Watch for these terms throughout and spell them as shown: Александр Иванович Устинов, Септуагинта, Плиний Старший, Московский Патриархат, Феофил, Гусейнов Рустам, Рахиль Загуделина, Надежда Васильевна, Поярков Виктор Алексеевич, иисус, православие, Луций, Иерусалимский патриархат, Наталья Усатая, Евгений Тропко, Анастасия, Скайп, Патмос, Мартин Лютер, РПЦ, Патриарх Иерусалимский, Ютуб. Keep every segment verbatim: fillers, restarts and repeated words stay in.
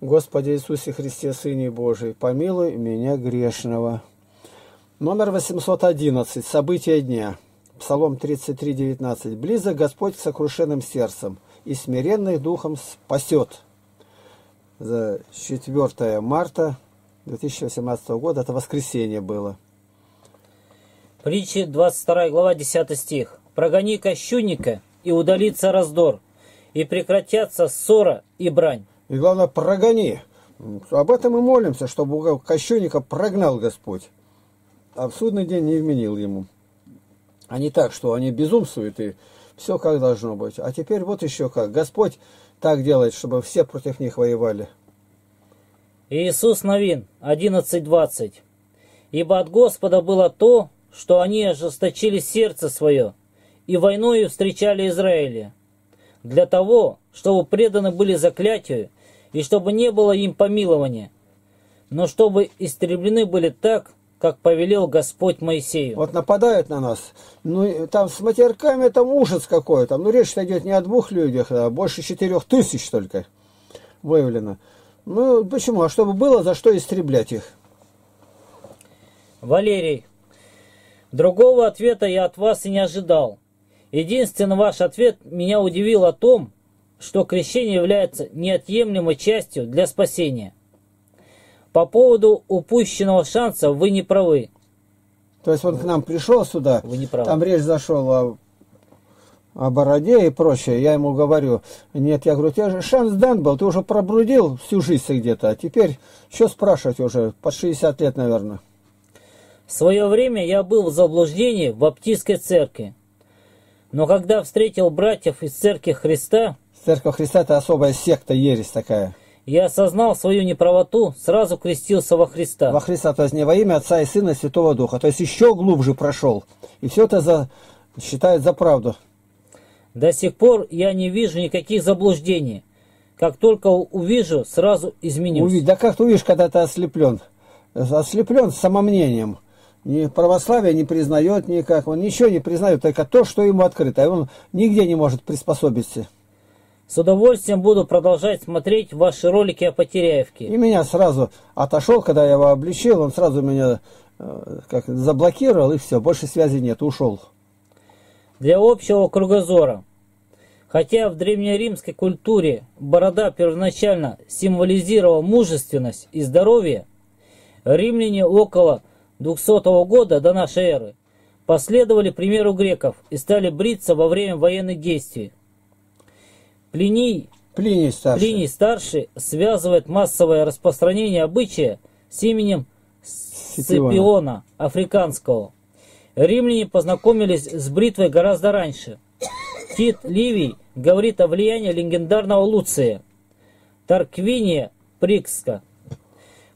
Господи Иисусе Христе, Сыне Божий, помилуй меня грешного. Номер восемьсот одиннадцать. События дня. Псалом тридцать три девятнадцать. Близок Господь к сокрушенным сердцем и смиренных духом спасет. За четвёртое марта две тысячи восемнадцатого года. Это воскресенье было. Притчи двадцать вторая глава десятый стих. Прогони кощунника, и удалится раздор, и прекратятся ссора и брань. И главное, прогони. Об этом и молимся, чтобы кощунника прогнал Господь, а в судный день не вменил ему. А не так, что они безумствуют, и все как должно быть. А теперь вот еще как. Господь так делает, чтобы все против них воевали. Иисус Новин, одиннадцать двадцать. Ибо от Господа было то, что они ожесточили сердце свое, и войною встречали Израиля, для того, чтобы преданы были заклятию, и чтобы не было им помилования, но чтобы истреблены были так, как повелел Господь Моисею. Вот нападают на нас. Ну, там с матерками там ужас какой-то. Ну, речь идет не о двух людях, а больше четырех тысяч только выявлено. Ну, почему? А чтобы было за что истреблять их. Валерий. Другого ответа я от вас и не ожидал. Единственный ваш ответ меня удивил о том, что крещение является неотъемлемой частью для спасения. По поводу упущенного шанса вы не правы. То есть он к нам пришел сюда, вы не правы. Там речь зашла о, о бороде и прочее. Я ему говорю, нет, я говорю, тебе же шанс дан был, ты уже пробрудил всю жизнь где-то, а теперь что спрашивать уже, под шестьдесят лет, наверное. В свое время я был в заблуждении в баптистской церкви, но когда встретил братьев из Церкви Христа... Церковь Христа – это особая секта, ересь такая. Я осознал свою неправоту, сразу крестился во Христа. Во Христа, то есть не во имя Отца и Сына и Святого Духа. То есть еще глубже прошел. И все это за... считает за правду. До сих пор я не вижу никаких заблуждений. Как только увижу, сразу изменюсь. Увидь. Да как ты увидишь, когда ты ослеплен? Ослеплен самомнением. Ни православие не признает никак. Он ничего не признает, только то, что ему открыто. И он нигде не может приспособиться. С удовольствием буду продолжать смотреть ваши ролики о Потеряевке. И меня сразу отошел, когда я его обличил, он сразу меня э, как, заблокировал, и все, больше связи нет, ушел. Для общего кругозора. Хотя в древнеримской культуре борода первоначально символизировала мужественность и здоровье, римляне около двухсотого года до нашей эры последовали примеру греков и стали бриться во время военных действий. Плиний, Плиний, старший. Плиний Старший связывает массовое распространение обычая с именем Сципиона африканского. Римляне познакомились с бритвой гораздо раньше. Тит Ливий говорит о влиянии легендарного Луция, Тарквиния Прикска.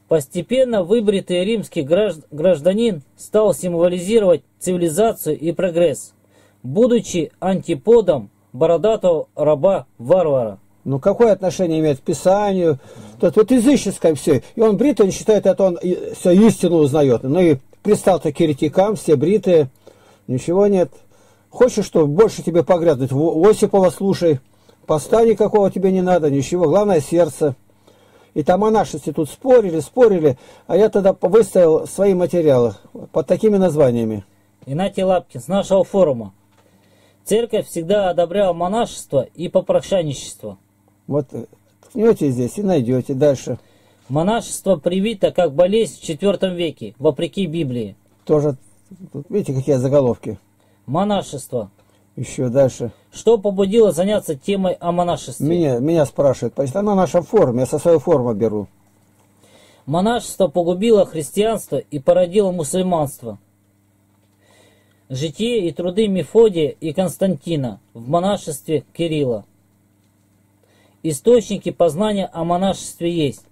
Постепенно выбритый римский гражданин стал символизировать цивилизацию и прогресс, будучи антиподом бородатого раба-варвара. Ну какое отношение имеет к Писанию? Тут вот языческое все. И он брит, он считает, это он все истину узнает. Ну и пристал-то к еретикам, все бритые. Ничего нет. Хочешь, что больше тебе погрязнуть? Осипова слушай. Поста никакого тебе не надо, ничего. Главное сердце. И там о нашести тут спорили, спорили. А я тогда выставил свои материалы под такими названиями. Игнатий Лапкин с нашего форума. Церковь всегда одобряла монашество и попрошайничество. Вот ткнете здесь и найдете дальше. Монашество привито как болезнь в четвёртом веке, вопреки Библии. Тоже, видите, какие заголовки. Монашество. Еще дальше. Что побудило заняться темой о монашестве? Меня, меня спрашивают, почему на нашем форуме, я со своего форума беру. Монашество погубило христианство и породило мусульманство. Житие и труды Мефодия и Константина в монашестве Кирилла. Источники познания о монашестве есть.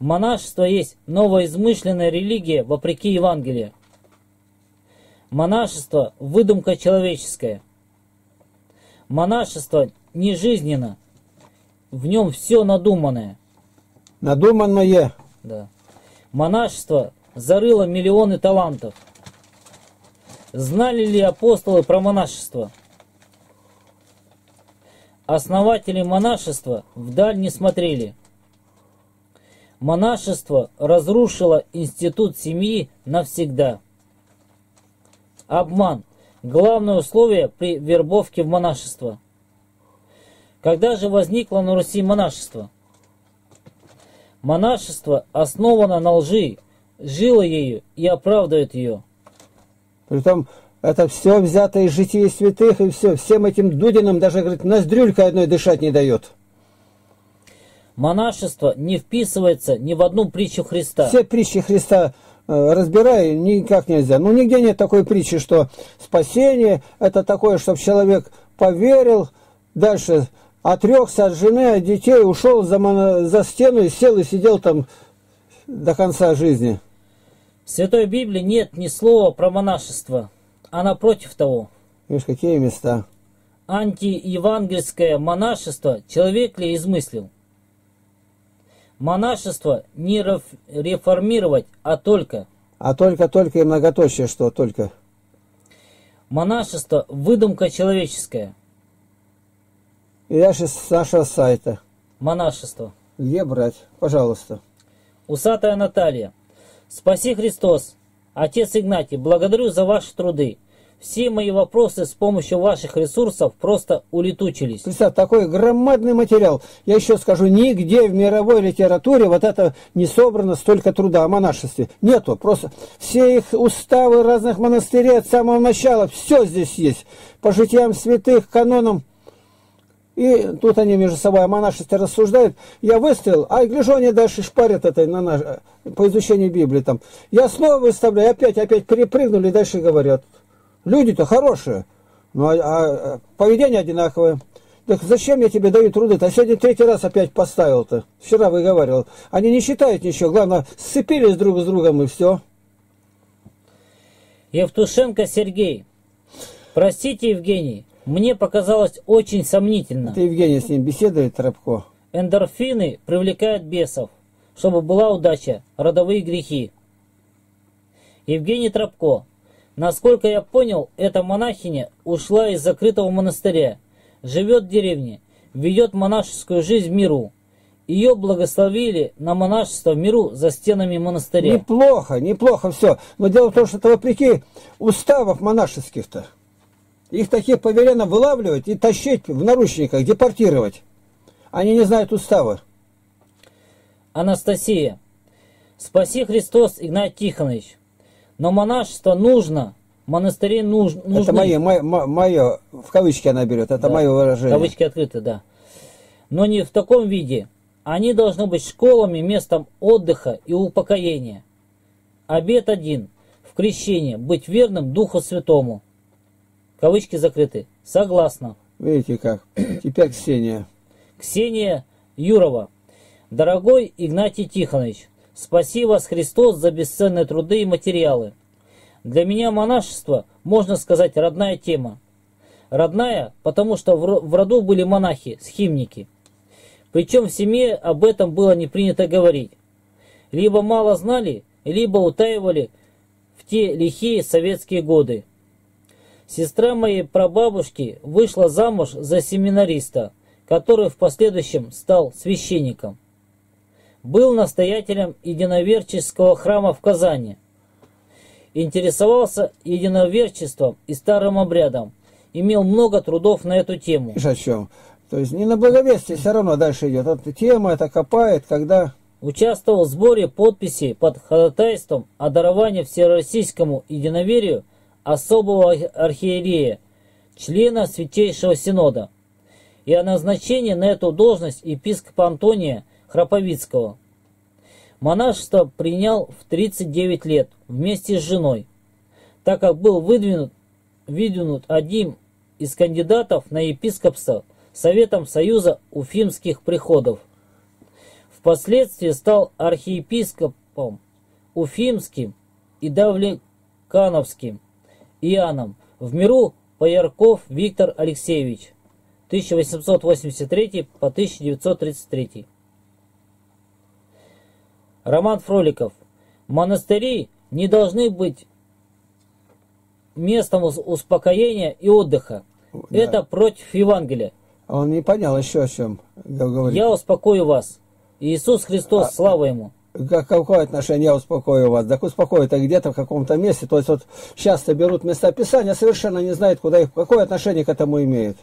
Монашество есть новоизмышленная религия вопреки Евангелию. Монашество – выдумка человеческая. Монашество нежизненно. В нем все надуманное. Надуманное. Да. Монашество зарыло миллионы талантов. Знали ли апостолы про монашество? Основатели монашества вдаль не смотрели. монашество разрушило институт семьи навсегда. Обман – главное условие при вербовке в монашество. Когда же возникло на Руси монашество? Монашество основано на лжи, жило ею и оправдывает ее. Притом это все взято из жития святых, и все. Всем этим дудинам даже, говорит, ноздрюлька одной дышать не дает. Монашество не вписывается ни в одну притчу Христа. Все притчи Христа разбирай, никак нельзя. Ну, нигде нет такой притчи, что спасение – это такое, чтобы человек поверил, дальше отрекся от жены, от детей, ушел за, моно... за стену и сел и сидел там до конца жизни. В Святой Библии нет ни слова про монашество, а напротив того. Видишь, какие места. Антиевангельское монашество человек ли измыслил? Монашество не реформировать, а только. А только, только и многоточие, что только. Монашество – выдумка человеческая. И дальше с нашего сайта. Монашество. Где брать? Пожалуйста. Усатая Наталья. Спаси Христос. Отец Игнатий, благодарю за ваши труды. Все мои вопросы с помощью ваших ресурсов просто улетучились. Представь, такой громадный материал. Я еще скажу, нигде в мировой литературе вот это не собрано столько труда о монашестве. Нету. Просто все их уставы разных монастырей от самого начала, все здесь есть. По житиям святых, канонам. И тут они между собой о монашестве рассуждают. Я выставил, а гляжу, они дальше шпарят это на наш... по изучению Библии. Там. Я снова выставляю, опять, опять перепрыгнули и дальше говорят. Люди-то хорошие, ну, а, а поведение одинаковое. Так зачем я тебе даю труды-то? А сегодня третий раз опять поставил-то. Вчера выговаривал. Они не считают ничего. Главное, сцепились друг с другом и все. Евтушенко Сергей. Простите, Евгений, мне показалось очень сомнительно. Это Евгений с ним беседует, Тропко. Эндорфины привлекают бесов, чтобы была удача, родовые грехи. Евгений Тропко. Насколько я понял, эта монахиня ушла из закрытого монастыря, живет в деревне, ведет монашескую жизнь в миру. Ее благословили на монашество в миру за стенами монастыря. Неплохо, неплохо все. Но дело в том, что это вопреки уставов монашеских-то. Их таких повелено вылавливать и тащить в наручниках, депортировать. Они не знают устава. Анастасия. Спаси Христос, Игнатий Тихонович. Но монашество нужно, монастыри нужны. Это мое, мое, мое, в кавычки она берет, это да, мое выражение. Кавычки открыты, да. Но не в таком виде. Они должны быть школами, местом отдыха и упокоения. Обет один. В крещении быть верным Духу Святому. Кавычки закрыты. Согласна. Видите как. Теперь Ксения. Ксения Юрова. Дорогой Игнатий Тихонович. Спаси вас, Христос, за бесценные труды и материалы. Для меня монашество, можно сказать, родная тема. Родная, потому что в роду были монахи, схимники. Причем в семье об этом было не принято говорить. Либо мало знали, либо утаивали в те лихие советские годы. Сестра моей прабабушки вышла замуж за семинариста, который в последующем стал священником. Был настоятелем единоверческого храма в Казани. Интересовался единоверчеством и старым обрядом. Имел много трудов на эту тему. О чем? То есть не на благовестие все равно дальше идет. Эта тема, это копает, когда... Участвовал в сборе подписей под ходатайством о даровании всероссийскому единоверию особого архиерея, члена Святейшего Синода, и о назначении на эту должность епископа Антония Храповицкого. Монашество принял в тридцать девять лет вместе с женой, так как был выдвинут, выдвинут одним из кандидатов на епископство Советом Союза Уфимских приходов. Впоследствии стал архиепископом Уфимским и Давлекановским Иоанном, в миру Поярков Виктор Алексеевич, тысяча восемьсот восемьдесят третий по тысяча девятьсот тридцать третий. Роман Фроликов. Монастыри не должны быть местом успокоения и отдыха. Да. Это против Евангелия. Он не понял еще о чем говорит. Я успокою вас. Иисус Христос, а, слава Ему. Как, какое отношение, я успокою вас? Так успокоит, а где-то в каком-то месте. То есть вот часто берут места Писания, совершенно не знают, куда их, какое отношение к этому имеют.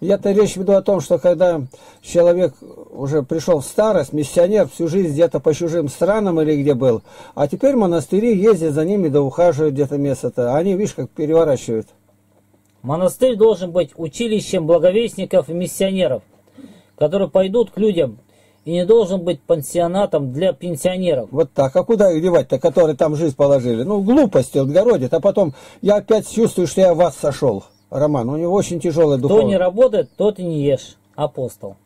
Я-то речь веду о том, что когда человек уже пришел в старость, миссионер всю жизнь где-то по чужим странам или где был, а теперь монастыри ездят за ними, да ухаживают где-то место-то. Они, видишь, как переворачивают. Монастырь должен быть училищем благовестников и миссионеров, которые пойдут к людям, и не должен быть пансионатом для пенсионеров. Вот так. А куда их девать-то, которые там жизнь положили? Ну, глупости отгородят, а потом я опять чувствую, что я вас сошел. Роман, у него очень тяжелый духовный. Кто не работает, тот и не ешь. Апостол.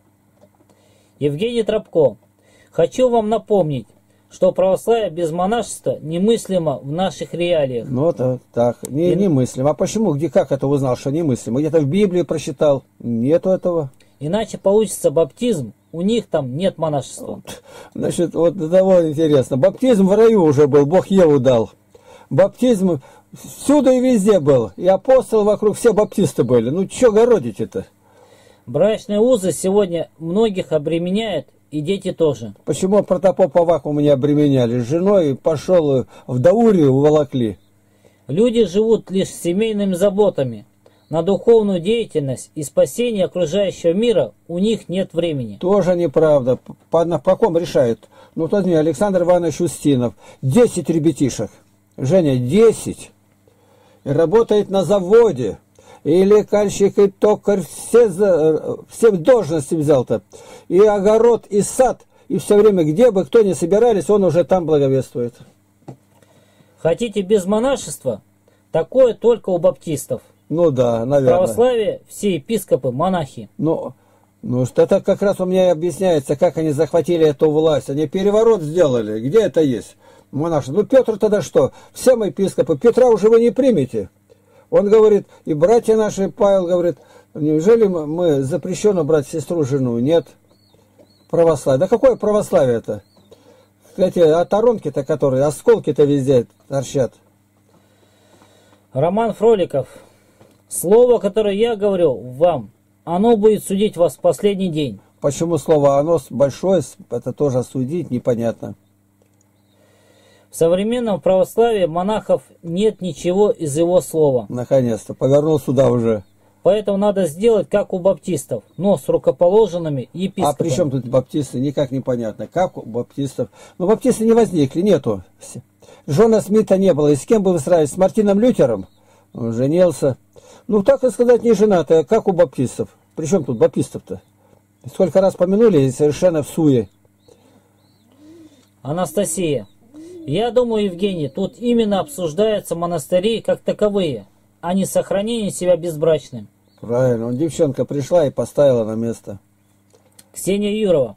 Евгений Тропко. Хочу вам напомнить, что православие без монашества немыслимо в наших реалиях. Ну, это так. Не, и... немыслимо. А почему? Где, как это узнал, что немыслимо? Где-то в Библии прочитал. Нету этого. Иначе получится баптизм. У них там нет монашества. Значит, вот довольно интересно. Баптизм в раю уже был. Бог Еву дал. Баптизм... Всюду и везде был. И апостол вокруг, все баптисты были. Ну, что городите-то? Брачные узы сегодня многих обременяют, и дети тоже. Почему протопопа Аввакума не обременяли? С женой пошел в Даурию, уволокли. Люди живут лишь семейными заботами. На духовную деятельность и спасение окружающего мира у них нет времени. Тоже неправда. По, на, по ком решают? Ну, тот мне Александр Иванович Устинов. Десять ребятишек. Женя, десять. Работает на заводе, и лекарщик, и токарь, все, за, все должности взял-то, и огород, и сад, и все время, где бы кто ни собирались, он уже там благовествует. Хотите без монашества? Такое только у баптистов. Ну да, наверное. В православии все епископы монахи. Ну, ну это как раз у меня и объясняется, как они захватили эту власть, они переворот сделали, где это есть? Монаш, ну Петр тогда что? Все мы епископы, Петра уже вы не примете. Он говорит, и братья наши, Павел говорит, неужели мы запрещено брать сестру, жену? Нет. Православие. Да какое православие-то? Эти оторонки-то, которые, осколки-то везде торчат. Роман Фроликов. Слово, которое я говорю вам, оно будет судить вас в последний день. Почему слово «оно» большое, это тоже судить непонятно. В современном православии монахов нет ничего из его слова. Наконец-то, повернул сюда уже. Поэтому надо сделать, как у баптистов, но с рукоположенными епископами. А при чем тут баптисты? Никак непонятно. Как у баптистов? Ну, баптисты не возникли, нету. Жона Смита не было. И с кем бы выстраивались? С Мартином Лютером? Он женился. Ну, так и сказать, не женатая, как у баптистов. При чем тут баптистов-то? Сколько раз помянули, и совершенно в суе. Анастасия. Я думаю, Евгений, тут именно обсуждаются монастыри как таковые, а не сохранение себя безбрачным. Правильно, он девчонка пришла и поставила на место. Ксения Юрова.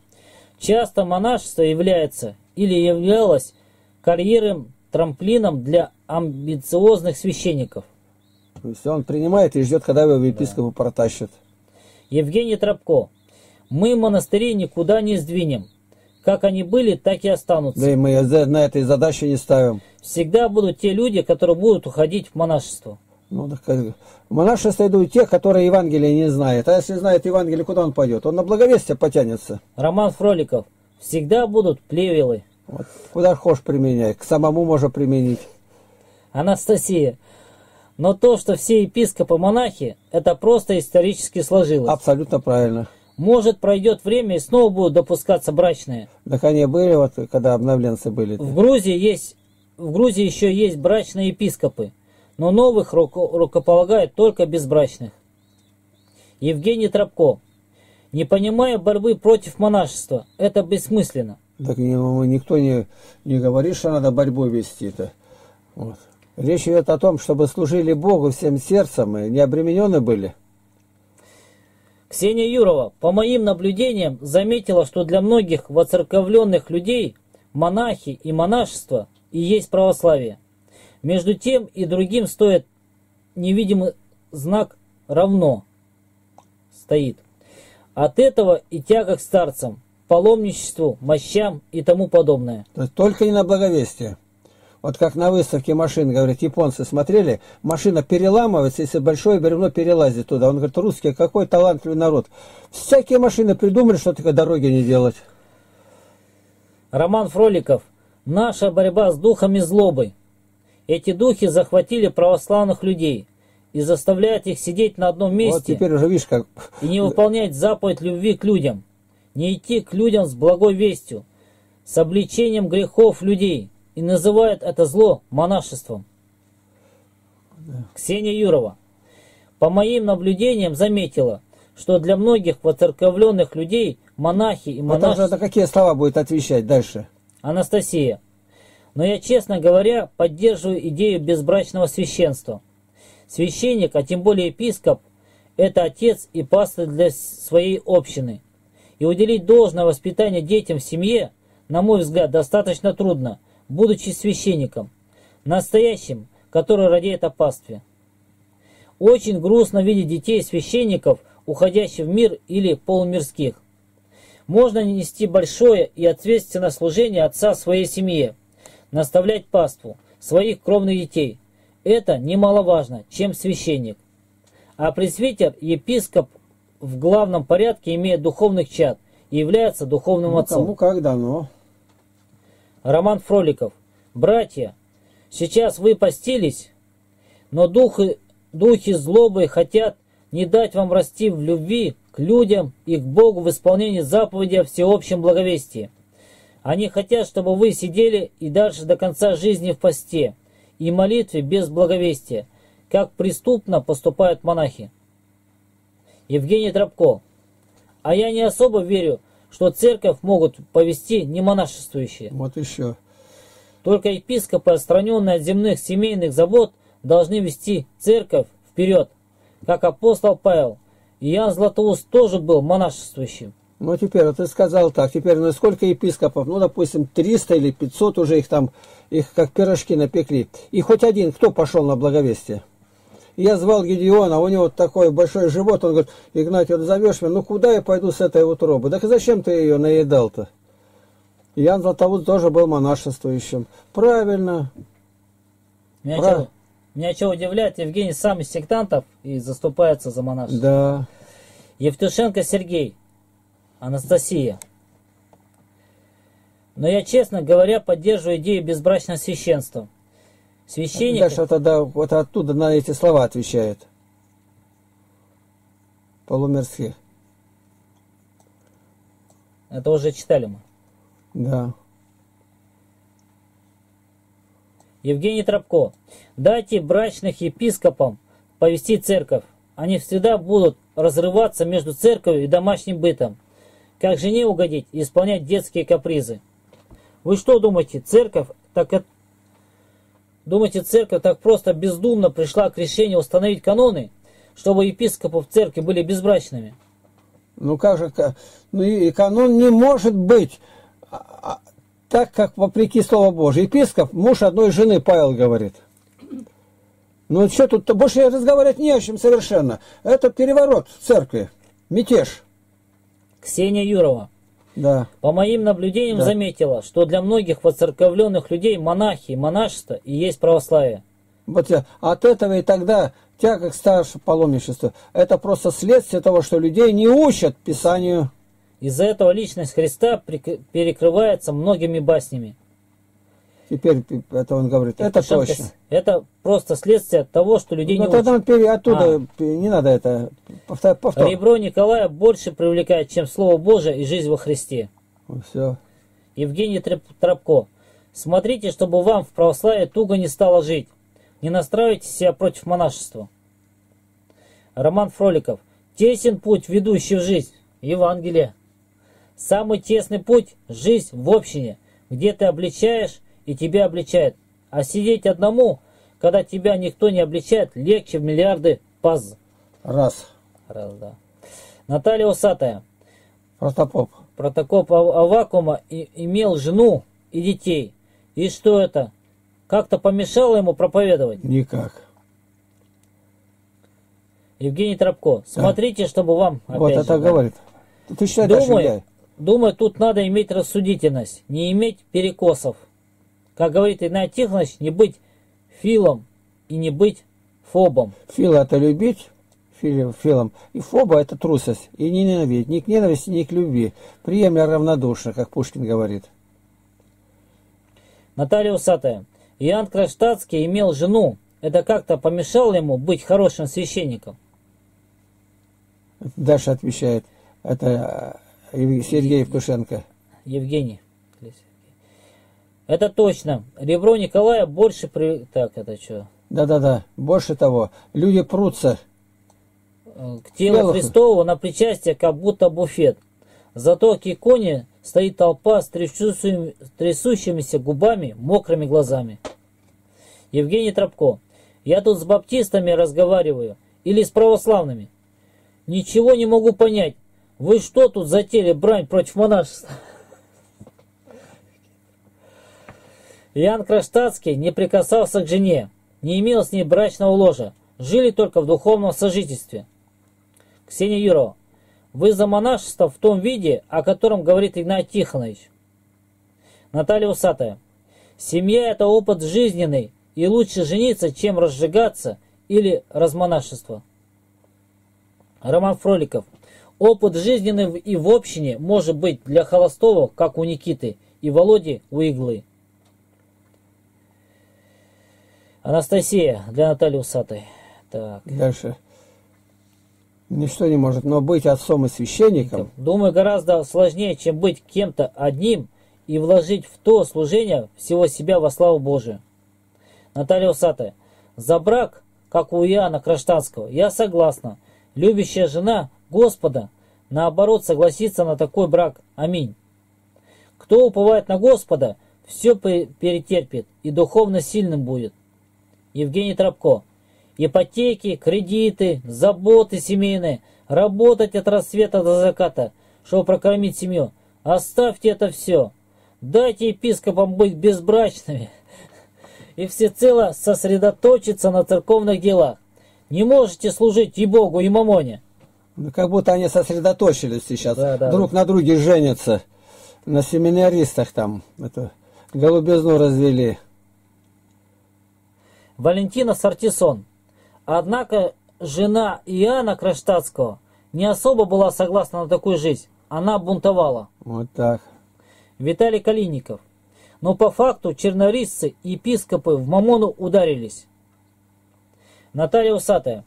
Часто монашество является или являлось карьерным трамплином для амбициозных священников. То есть он принимает и ждет, когда его в епископу да. протащат. Евгений Тропко. Мы монастыри никуда не сдвинем. Как они были, так и останутся. Да и мы на этой задаче не ставим. Всегда будут те люди, которые будут уходить в монашество. Ну, так, в монашество идут те, которые Евангелие не знают. А если знает Евангелие, куда он пойдет? Он на благовестие потянется. Роман Фроликов. Всегда будут плевелы. Вот. Куда хочешь применяй. К самому можно применить. Анастасия. Но то, что все епископы монахи, это просто исторически сложилось. Абсолютно правильно. Может, пройдет время и снова будут допускаться брачные. Так они были, вот, когда обновленцы были. В Грузии, есть, в Грузии еще есть брачные епископы, но новых руко, рукополагают только безбрачных. Евгений Тропко. Не понимая борьбы против монашества, это бессмысленно. Так никто не, не говорит, что надо борьбу вести-то. Вот. Речь идет о том, чтобы служили Богу всем сердцем и не обременены были. Ксения Юрова, по моим наблюдениям, заметила, что для многих воцерковленных людей монахи и монашество и есть православие. Между тем и другим стоит невидимый знак «равно» стоит. От этого и тяга к старцам, паломничеству, мощам и тому подобное. То есть только не на благовестие. Вот как на выставке машин, говорят, японцы смотрели, машина переламывается, если большое бревно перелазит туда. Он говорит, русские, какой талантливый народ. Всякие машины придумали, что такое дороги не делать. Роман Фроликов. Наша борьба с духами злобы. Эти духи захватили православных людей и заставляют их сидеть на одном месте вот теперь уже видишь, как... и не выполнять заповедь любви к людям, не идти к людям с благой вестью, с обличением грехов людей, и называют это зло монашеством. Да. Ксения Юрова. По моим наблюдениям заметила, что для многих воцерковленных людей монахи и монаши... Вот на какие слова будет отвечать дальше? Анастасия. Но я, честно говоря, поддерживаю идею безбрачного священства. Священник, а тем более епископ, это отец и пастырь для своей общины. И уделить должное воспитание детям в семье, на мой взгляд, достаточно трудно, будучи священником, настоящим, который радеет о пастве. Очень грустно видеть детей священников, уходящих в мир или полумирских. Можно нести большое и ответственное служение отца своей семье, наставлять паству своих кровных детей. Это немаловажно, чем священник. А пресвитер, епископ в главном порядке имеет духовных чад и является духовным ну, отцом. Ну, как дано. Роман Фроликов. Братья, сейчас вы постились, но духи, духи злобы хотят не дать вам расти в любви к людям и к Богу в исполнении заповеди о всеобщем благовестии. Они хотят, чтобы вы сидели и дальше до конца жизни в посте и молитве без благовестия, как преступно поступают монахи. Евгений Тропко. А я не особо верю, что церковь могут повести немонашествующие. Вот еще. Только епископы, отстраненные от земных семейных забот, должны вести церковь вперед, как апостол Павел. Иоанн Златоуст тоже был монашествующим. Ну, теперь, вот ты сказал так, теперь, ну, сколько епископов? Ну, допустим, триста или пятьсот уже их там, их как пирожки напекли. И хоть один, кто пошел на благовестие? Я звал Гедеона, у него такой большой живот, он говорит: Игнатий, вот зовешь меня, ну куда я пойду с этой утробы? Так зачем ты ее наедал-то? Иоанн Златоуст тоже был монашествующим. Правильно. Меня, Прав... чего, меня чего удивляет, Евгений сам из сектантов и заступается за монашество. Да. Евтушенко Сергей. Анастасия. Но я, честно говоря, поддерживаю идею безбрачного священства. Священник... Дальше тогда вот оттуда на эти слова отвечает. Полумирских. Это уже читали мы. Да. Евгений Тропко. Дайте брачных епископам повести церковь. Они всегда будут разрываться между церковью и домашним бытом. Как жене угодить и исполнять детские капризы? Вы что думаете, церковь так это... Думаете, церковь так просто бездумно пришла к решению установить каноны, чтобы епископы в церкви были безбрачными? Ну как же, ну и канон не может быть так, как вопреки Слову Божьему. Епископ, муж одной жены, Павел говорит. Ну что тут-то, больше разговаривать не о чем совершенно. Это переворот в церкви, мятеж. Ксения Юрова. Да. По моим наблюдениям да. заметила, что для многих воцерковленных людей монахи и монашество и есть православие. Вот от этого и тогда тяга к старшему паломничеству. Это просто следствие того, что людей не учат Писанию. Из-за этого личность Христа перекрывается многими баснями. Теперь это он говорит, это, это точно. Это просто следствие того, что людей ну, не тогда учат. Пере... Оттуда а. не надо это повтор... повтор. Ребро Николая больше привлекает, чем Слово Божие и жизнь во Христе. Ну, все. Евгений Тропко. Смотрите, чтобы вам в православии туго не стало жить. Не настраивайте себя против монашества. Роман Фроликов. Тесен путь, ведущий в жизнь. Евангелие. Самый тесный путь – жизнь в общине, где ты обличаешь и тебя обличает. А сидеть одному, когда тебя никто не обличает, легче в миллиарды паз. Раз. Раз, да. Наталья Усатая. Протопоп. Протопоп Аввакума имел жену и детей. И что это? Как-то помешало ему проповедовать? Никак. Евгений Тропко. Смотрите, да. чтобы вам... Опять вот же, это да. говорит. Ты считай, думаю, думаю, тут надо иметь рассудительность, не иметь перекосов. Как говорит Игнатий Тихонович, не быть филом и не быть фобом. Фила – это любить, фил, филом, и фоба – это трусость, и не ненавидеть, ни к ненависти, ни к любви. Приемля равнодушно, как Пушкин говорит. Наталья Усатая. Иоанн Кронштадтский имел жену. Это как-то помешало ему быть хорошим священником? Даша отвечает. Это Сергей Евтушенко. Евгений. Это точно. Ребро Николая больше... При... Так, это что? Да-да-да. Больше того. Люди прутся к телу Белых. Христову на причастие, как будто буфет. Зато к иконе стоит толпа с трясущимися губами, мокрыми глазами. Евгений Тропко. Я тут с баптистами разговариваю. Или с православными. Ничего не могу понять. Вы что тут затеяли брань против монашества? Иоанн Кронштадтский не прикасался к жене, не имел с ней брачного ложа, жили только в духовном сожительстве. Ксения Юрова. Вы за монашество в том виде, о котором говорит Игнатий Тихонович. Наталья Усатая. Семья – это опыт жизненный, и лучше жениться, чем разжигаться или размонашество. Роман Фроликов. Опыт жизненный и в общине может быть для холостого, как у Никиты, и Володи у Иглы. Анастасия для Натальи Усатой. Так. Дальше. Ничто не может, но быть отцом и священником... Думаю, гораздо сложнее, чем быть кем-то одним и вложить в то служение всего себя во славу Божию. Наталья Усатая. За брак, как у Иоанна Кронштадтского, я согласна. Любящая жена Господа, наоборот, согласится на такой брак. Аминь. Кто уповает на Господа, все перетерпит и духовно сильным будет. Евгений Тропко. Ипотеки, кредиты, заботы семейные, работать от рассвета до заката, чтобы прокормить семью. Оставьте это все. Дайте епископам быть безбрачными и всецело сосредоточиться на церковных делах. Не можете служить и Богу, и мамоне. Ну, как будто они сосредоточились сейчас. Да, да, друг да. на друге женятся. На семинаристах там эту голубизну развели. Валентина Сартисон. Однако жена Иоанна Кронштадтского не особо была согласна на такую жизнь. Она бунтовала. Вот так. Виталий Калинников. Но по факту чернорисцы и епископы в мамону ударились. Наталья Усатая.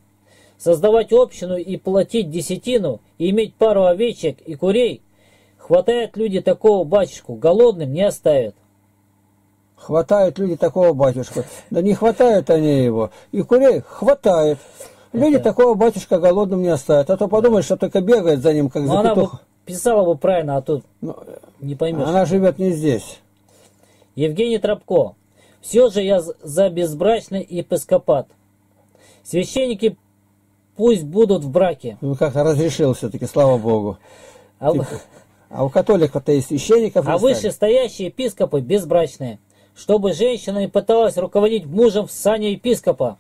Создавать общину и платить десятину, и иметь пару овечек и курей. Хватает люди такого батюшку, голодным не оставят. Хватают люди такого батюшка. Да не хватают они его. И курей хватает. Люди это... такого батюшка голодным не оставят. А то подумаешь, что только бегает за ним, как Но за она петух. Бы писала бы правильно, а тут Но... не поймешь. Она живет не здесь. Евгений Тропко. Все же я за безбрачный епископат. Священники пусть будут в браке. Ну как-то разрешил все-таки, слава Богу. А, типа... а у католиков-то и священников не А стали. Вышестоящие епископы безбрачные. Чтобы женщина не пыталась руководить мужем в сане епископа.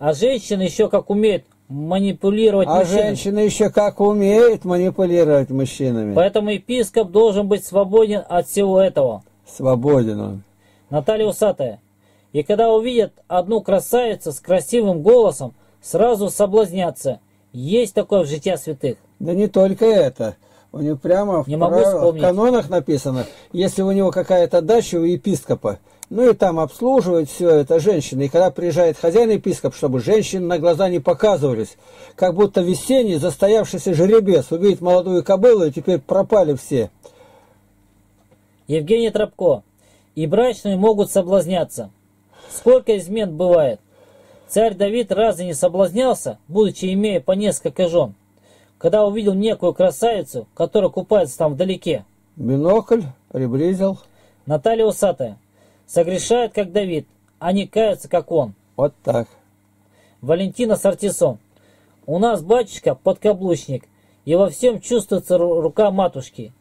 А женщина еще как умеет манипулировать а мужчинами. А женщина еще как умеет манипулировать мужчинами. Поэтому епископ должен быть свободен от всего этого. Свободен он. Наталья Усатая. И когда увидят одну красавицу с красивым голосом, сразу соблазнятся. Есть такое в житии святых. Да не только это. У него прямо не в, прав... в канонах написано, если у него какая-то дача у епископа, ну и там обслуживает все это женщина. И когда приезжает хозяин епископ, чтобы женщины на глаза не показывались, как будто весенний застоявшийся жеребец увидит молодую кобылу, и теперь пропали все. Евгений Тропко. И брачные могут соблазняться. Сколько измен бывает. Царь Давид разве не соблазнялся, будучи имея по несколько жен? Когда увидел некую красавицу, которая купается там вдалеке. Бинокль приблизил. Наталья Усатая. Согрешает, как Давид, а не каются, как он. Вот так. Валентина Сартисон. У нас батюшка подкаблучник, и во всем чувствуется рука матушки.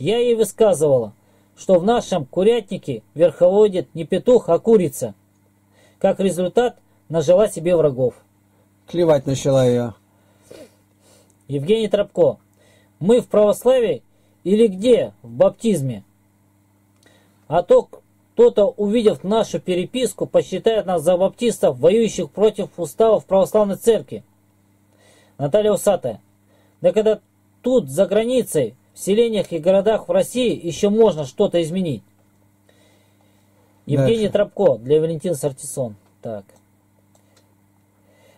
Я ей высказывала, что в нашем курятнике верховодит не петух, а курица. Как результат, нажила себе врагов. Клевать начала ее. Евгений Тропко. Мы в православии или где? В баптизме. А то кто-то, увидев нашу переписку, посчитает нас за баптистов, воюющих против уставов православной церкви. Наталья Усатая. Да когда тут, за границей, в селениях и городах в России еще можно что-то изменить. Евгений Дальше. Тропко для Валентины Сартисон. Так.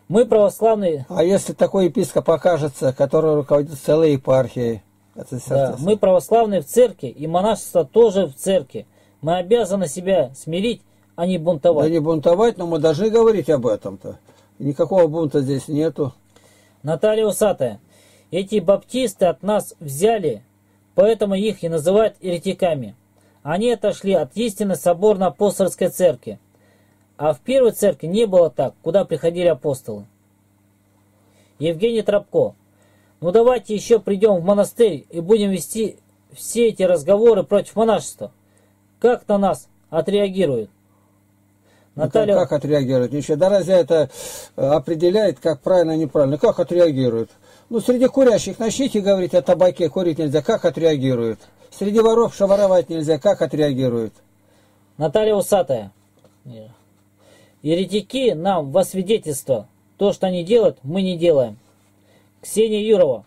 Мы православные... А если такой епископ окажется, который руководит целой епархией? Это да. Мы православные в церкви, и монашество тоже в церкви. Мы обязаны себя смирить, а не бунтовать. Да не бунтовать, но мы должны говорить об этом-то. Никакого бунта здесь нету. Наталья Усатая. Эти баптисты от нас взяли, поэтому их и называют еретиками. Они отошли от истины соборно-апостольской церкви. А в первой церкви не было так, куда приходили апостолы. Евгений Тропко. Ну давайте еще придем в монастырь и будем вести все эти разговоры против монашества. Как на нас отреагируют? Наталья... Ну, как, как отреагируют? Ничего. Да разве это определяет, как правильно, неправильно? Как отреагируют? Ну среди курящих начните говорить о табаке, курить нельзя. Как отреагируют? Среди воров шаворовать нельзя. Как отреагируют? Наталья Усатая. Еретики нам во свидетельство. То, что они делают, мы не делаем. Ксения Юрова.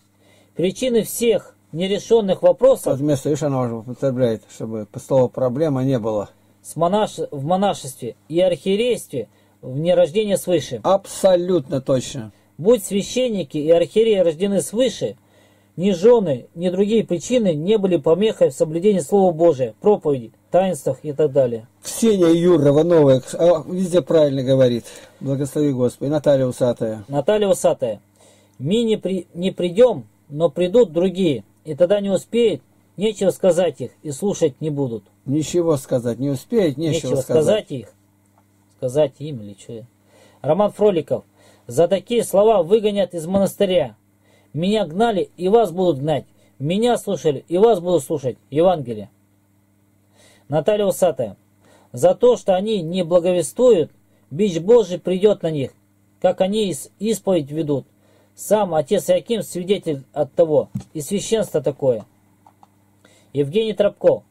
Причины всех нерешенных вопросов... Вместо «иш» она уже употребляет, чтобы слова «проблема» не было. С монаш... В монашестве и архиерействе вне рождения свыше. Абсолютно точно. Будь священники и архиереи рождены свыше, ни жены, ни другие причины не были помехой в соблюдении Слова Божия, проповеди, таинствах и так далее. Ксения Юрова, новая, везде правильно говорит. Благослови Господи. Наталья Усатая. Наталья Усатая. Мы не, при... не придем, но придут другие, и тогда не успеют, нечего сказать их, и слушать не будут. Ничего сказать, не успеют, нечего, нечего сказать. сказать их. Сказать им или что? Роман Фроликов. За такие слова выгонят из монастыря. Меня гнали, и вас будут гнать. Меня слушали, и вас будут слушать. Евангелие. Наталья Усатая. За то, что они не благовествуют, бич Божий придет на них, как они исповедь ведут. Сам отец Иоаким свидетель от того, и священство такое. Евгений Тропко.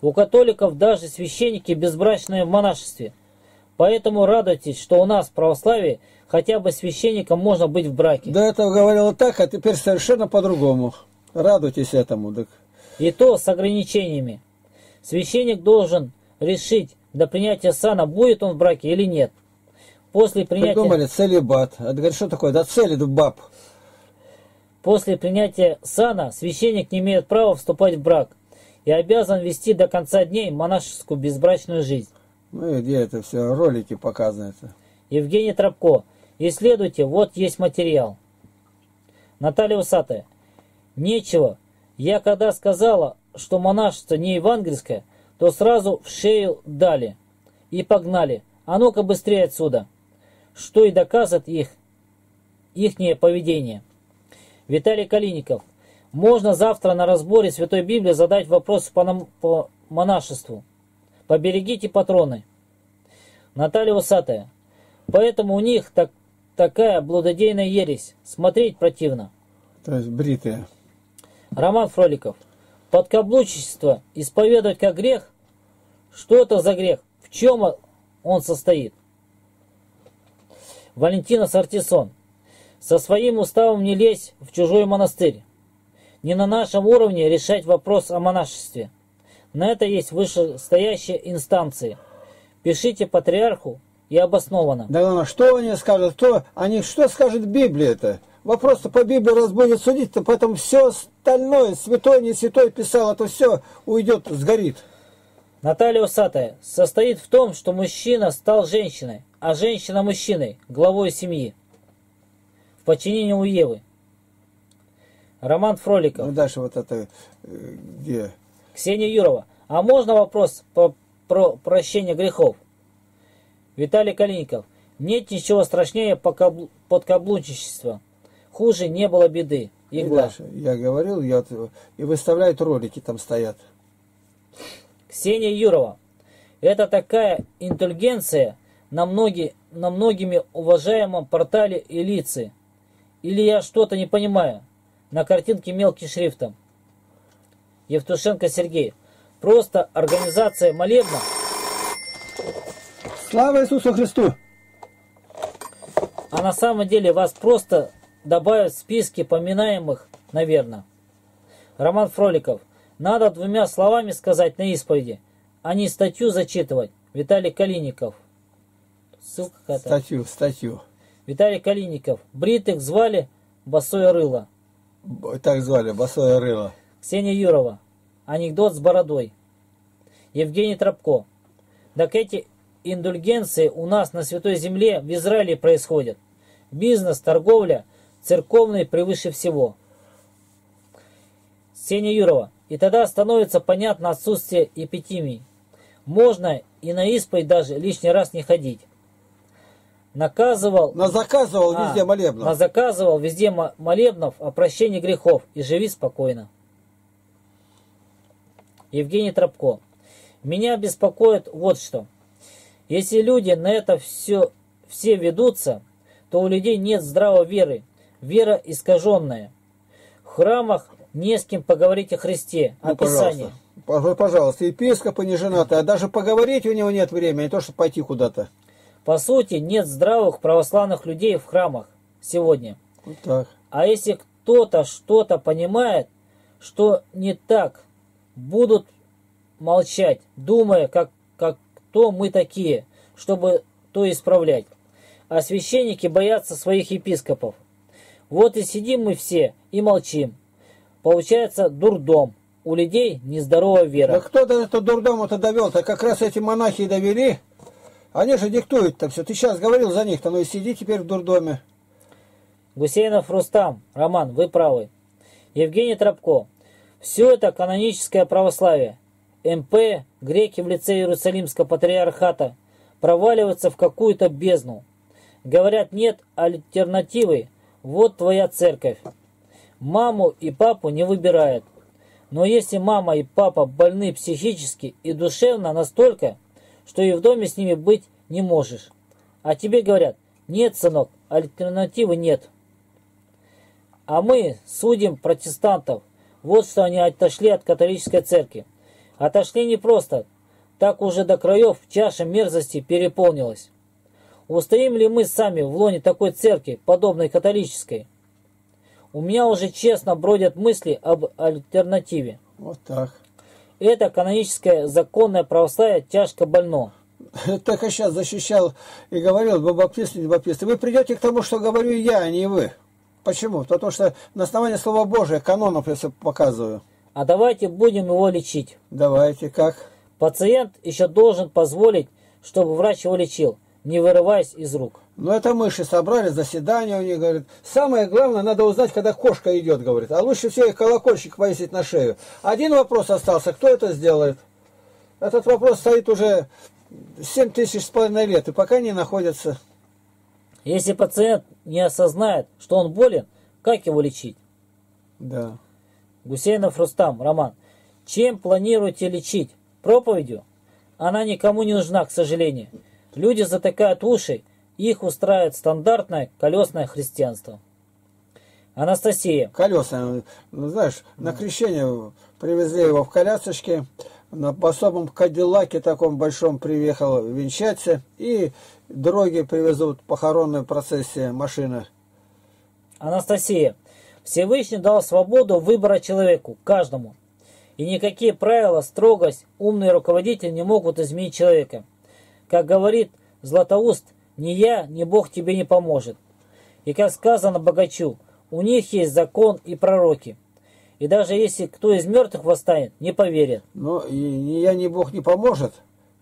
У католиков даже священники безбрачные в монашестве. Поэтому радуйтесь, что у нас в православии хотя бы священником можно быть в браке. До этого говорила так, а теперь совершенно по-другому. Радуйтесь этому. Так. И то с ограничениями. Священник должен решить, до принятия сана, будет он в браке или нет. После принятия... Придумали целибат. Это говорит, что такое? Да целит баб. После принятия сана священник не имеет права вступать в брак и обязан вести до конца дней монашескую безбрачную жизнь. Ну и где это все? Ролики показывают. Евгений Тропко. Исследуйте, вот есть материал. Наталья Усатая. Нечего. Я когда сказала, что монашество не евангельское, то сразу в шею дали и погнали. А ну-ка быстрее отсюда. Что и доказывает их, ихнее поведение. Виталий Калиников. Можно завтра на разборе Святой Библии задать вопрос по, нам, по монашеству. Поберегите патроны. Наталья Усатая. Поэтому у них так, такая блудодейная ересь. Смотреть противно. То есть бритая. Роман Фроликов. Подкаблучничество исповедовать как грех? Что это за грех? В чем он состоит? Валентина Сартисон. Со своим уставом не лезь в чужой монастырь. Не на нашем уровне решать вопрос о монашестве. На это есть вышестоящие инстанции. Пишите патриарху и обоснованно. Да, что они скажут? То они что скажет Библия-то? Вопрос-то по Библии раз будет судить-то, поэтому все остальное, святой, не святой писал, а то все уйдет, сгорит. Наталья Усатая. Состоит в том, что мужчина стал женщиной, а женщина мужчиной, главой семьи. В подчинении у Евы. Роман Фроликов. Ну дальше вот это где? Ксения Юрова. А можно вопрос по, про прощение грехов? Виталий Калиников. Нет ничего страшнее подкаблучничества. Хуже не было беды. Игла. И дальше, я говорил, я, и выставляют ролики, там стоят. Ксения Юрова. Это такая интеллигенция на, многие, на многими уважаемом портале Элицы. Или я что-то не понимаю. На картинке мелким шрифтом. Евтушенко Сергей. Просто организация молебна. Слава Иисусу Христу! А на самом деле вас просто добавят в списки поминаемых, наверное. Роман Фроликов. Надо двумя словами сказать на исповеди, а не статью зачитывать. Виталий Калиников. Ссылка какая-то. Статью, статью. Виталий Калиников. Бритых звали Босое Рыло. Так звали, Босое Рыло. Ксения Юрова. Анекдот с бородой. Евгений Тропко. Так эти индульгенции у нас на Святой Земле в Израиле происходят. Бизнес, торговля, церковные превыше всего. Ксения Юрова. И тогда становится понятно отсутствие эпитимий. Можно и на исповедь даже лишний раз не ходить. Наказывал... Назаказывал а, везде молебнов. Назаказывал везде молебнов о прощении грехов и живи спокойно. Евгений Тропко. Меня беспокоит вот что. Если люди на это все, все ведутся, то у людей нет здравой веры. Вера искаженная. В храмах не с кем поговорить о Христе, ну, о Писании. Пожалуйста. Пожалуйста, епископы не женаты, а даже поговорить у него нет времени, не то, чтобы пойти куда-то. По сути, нет здравых православных людей в храмах сегодня. Вот так. А если кто-то что-то понимает, что не так, будут молчать, думая, как, как кто мы такие, чтобы то исправлять. А священники боятся своих епископов. Вот и сидим мы все и молчим. Получается дурдом. У людей нездоровая вера. Да кто-то это дурдом-то довел-то. Как раз эти монахи и довели. Они же диктуют-то все. Ты сейчас говорил за них-то, ну и сиди теперь в дурдоме. Гусейнов Рустам. Роман, вы правы. Евгений Тропко. Все это каноническое православие. МП, греки в лице Иерусалимского патриархата, проваливаются в какую-то бездну. Говорят, нет альтернативы. Вот твоя церковь. Маму и папу не выбирает. Но если мама и папа больны психически и душевно настолько, что и в доме с ними быть не можешь. А тебе говорят, нет, сынок, альтернативы нет. А мы судим протестантов. Вот что они отошли от католической церкви. Отошли не просто. Так уже до краев чаша мерзости переполнилась. Устоим ли мы сами в лоне такой церкви, подобной католической? У меня уже честно бродят мысли об альтернативе. Вот так. Это каноническое законное православие тяжко больно. Так я сейчас защищал и говорил, баптисты, не баптисты. Вы придете к тому, что говорю я, а не вы. Почему? Потому что на основании Слова Божия, канонов я все показываю. А давайте будем его лечить. Давайте, как? Пациент еще должен позволить, чтобы врач его лечил, не вырываясь из рук. Ну это мыши собрали, заседание у них, говорит. Самое главное, надо узнать, когда кошка идет, говорит. А лучше всех колокольчик повесить на шею. Один вопрос остался, кто это сделает? Этот вопрос стоит уже семь тысяч с половиной лет, и пока не находится. Если пациент не осознает, что он болен, как его лечить? Да. Гусейнов Рустам, Роман. Чем планируете лечить? Проповедью? Она никому не нужна, к сожалению. Люди затыкают уши. Их устраивает стандартное колесное христианство. Анастасия. Колеса. Ну, знаешь, на крещение привезли его в колясочке. На особом кадиллаке таком большом приехал венчаться. И дороги привезут похоронную процессию машины. Анастасия. Всевышний дал свободу выбора человеку, каждому. И никакие правила, строгость, умные руководители не могут изменить человека. Как говорит Златоуст, ни я, ни Бог тебе не поможет. И как сказано богачу, у них есть закон и пророки. И даже если кто из мертвых восстанет, не поверит. Ну, ни я, ни Бог не поможет,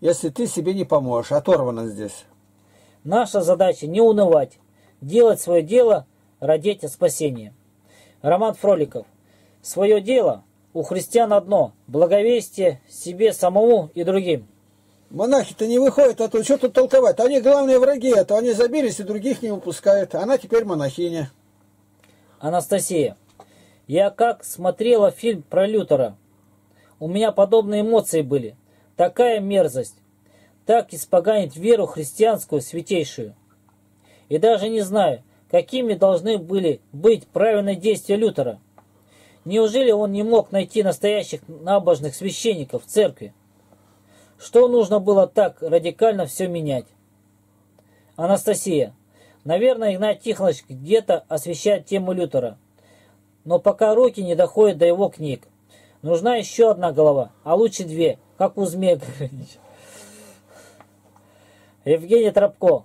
если ты себе не поможешь. Оторвано здесь. Наша задача не унывать, делать свое дело, родить о спасении. Роман Фроликов. Свое дело у христиан одно, благовестие себе самому и другим. Монахи-то не выходят оттуда, что тут толковать? Они главные враги, а то они забились и других не выпускают. Она теперь монахиня. Анастасия. Я как смотрела фильм про Лютера. У меня подобные эмоции были. Такая мерзость. Так испоганить веру христианскую святейшую. И даже не знаю, какими должны были быть правильные действия Лютера. Неужели он не мог найти настоящих набожных священников в церкви? Что нужно было так радикально все менять? Анастасия. Наверное, Игнатий Тихонович где-то освещает тему Лютера. Но пока руки не доходят до его книг. Нужна еще одна голова, а лучше две, как у змея. Евгений Тропко.